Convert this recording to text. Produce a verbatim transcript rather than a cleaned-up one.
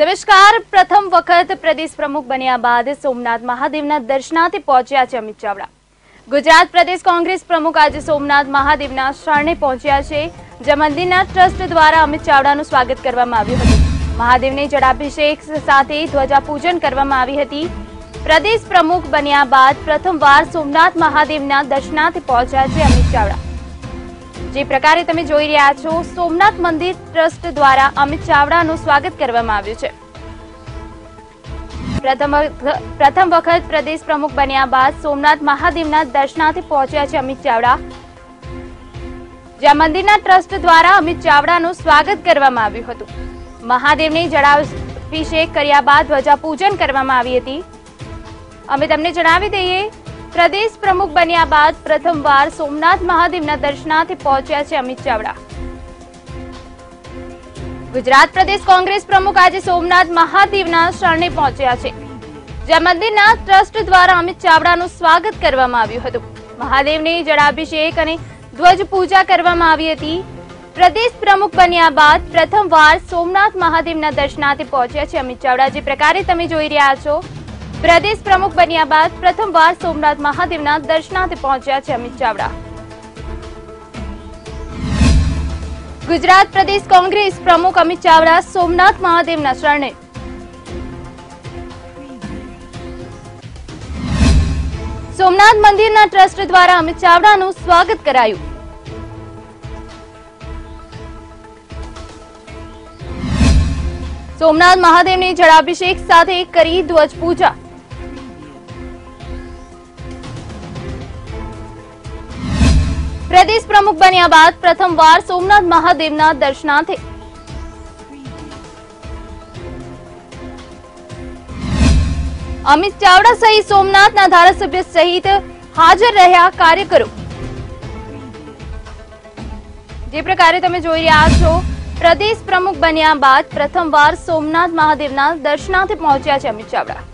नमस्कार। प्रथम वखत प्रदेश प्रमुख बन्या बाद सोमनाथ महादेवना दर्शनार्थे पहुंच्या छे अमित चावड़ा। गुजरात प्रदेश कांग्रेस प्रमुख आज सोमनाथ महादेवना शरणे पहुंच्या छे, जे मंदिरना ट्रस्ट द्वारा अमित चावड़ानुं स्वागत करवामां आव्युं हतुं। महादेवने जलाभिषेक साथे ध्वजा पूजन करवामां आवी हती। प्रदेश प्रमुख बन्या बाद प्रथमवार सोमनाथ महादेवना दर्शनार्थे पहुंच्या छे अमित चावड़ा। जे प्रकारे तमे जोई रह्या छो, सोमनाथ मंदिर ट्रस्ट द्वारा अमित चावड़ानुं स्वागत करवामां आव्युं छे। प्रथम वखत प्रदेश प्रमुख बन्या बाद सोमनाथ महादेवना दर्शनार्थे पहुंच्या छे अमित चावड़ा, जे मंदिरना ट्रस्ट द्वारा अमित चावड़ानुं स्वागत करवामां आव्युं हतुं। महादेवने जलाभिषेक कर्या बाद ध्वजा पूजन करवामां आवी हती। अमे तमने जणावी दईए, प्रदेश प्रमुख बन्या बाद प्रथमवार सोमनाथ महादेवना दर्शनार्थे पहुंच्या छे अमित चावड़ा। गुजरात प्रदेश कांग्रेस प्रमुख आज सोमनाथ महादेवना शरणे पहुंच्या छे, जे मंदिरना ट्रस्ट द्वारा अमित चावड़ानुं स्वागत करवामां आव्युं हतुं। महादेवने जलाभिषेक अने ध्वज पूजा करवामां आवी हती। प्रदेश प्रमुख बन्या बाद प्रथमवार सोमनाथ महादेवना दर्शनार्थे पहुंच्या छे अमित चावड़ा। जे प्रकारे तमे जोई रह्या छो, प्रदेश प्रमुख बन्या बाद प्रथमवार सोमनाथ महादेवना दर्शनार्थे पहुंच्या छे अमित चावड़ा। गुजरात प्रदेश कांग्रेस प्रमुख अमित चावड़ा सोमनाथ महादेवना शरणे। सोमनाथ मंदिरना ट्रस्ट द्वारा अमित चावड़ानुं स्वागत करायुं। सोमनाथ महादेवने जलाभिषेक साथे करी ध्वज पूजा। प्रदेश प्रमुख बन्या बाद प्रथमवार सोमनाथ महादेवना दर्शनार्थे। अमित चावड़ा सहित सोमनाथना धारासभ्य सहित हाजर रह्या कार्यकरो। जे प्रकारे तमे जोई रह्या छो, प्रदेश प्रमुख बन्या बाद प्रथमवार सोमनाथ महादेवना दर्शनार्थे पहुंच्या छे अमित चावड़ा।